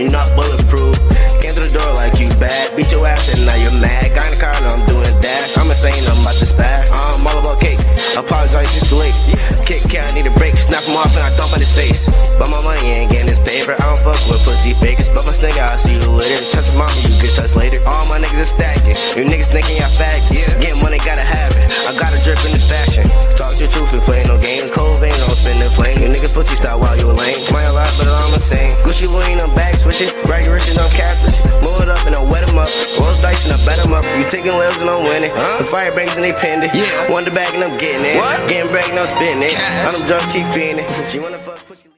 you not bulletproof. Came through the door like you bad. Beat your ass and now you're mad. Got in the car now I'm doing dash. I'm insane, I'm about to spaz. I'm all about cake. Apologize, it's too late. Kick cat, I need a break. Snap him off and I thump on his face. But my money ain't getting his paper. I don't fuck with pussy fakers. But my snake, I'll see you later. Touch your mama, you get touched later. All my niggas are stacking. You niggas thinking y'all faggots. Yeah. Getting money, gotta have it. I got a drip in this fashion. Talk your truth and play no games. Cold vein, don't spin the flame. You niggas pussy style while you a lame. Might lie, but I'm insane. Gucci Lou ain't no back switches. Raggy riches on Caspers. Blow it up and I wet him up. Roll dice and I bet him up. You taking lives and I'm winning. Huh? The fire breaks and they pinned it. Yeah. Won the bag and I'm getting it. What? Getting back and I'm spinning it. I'm drunk, cheap fiending. She wanna fuck pussy.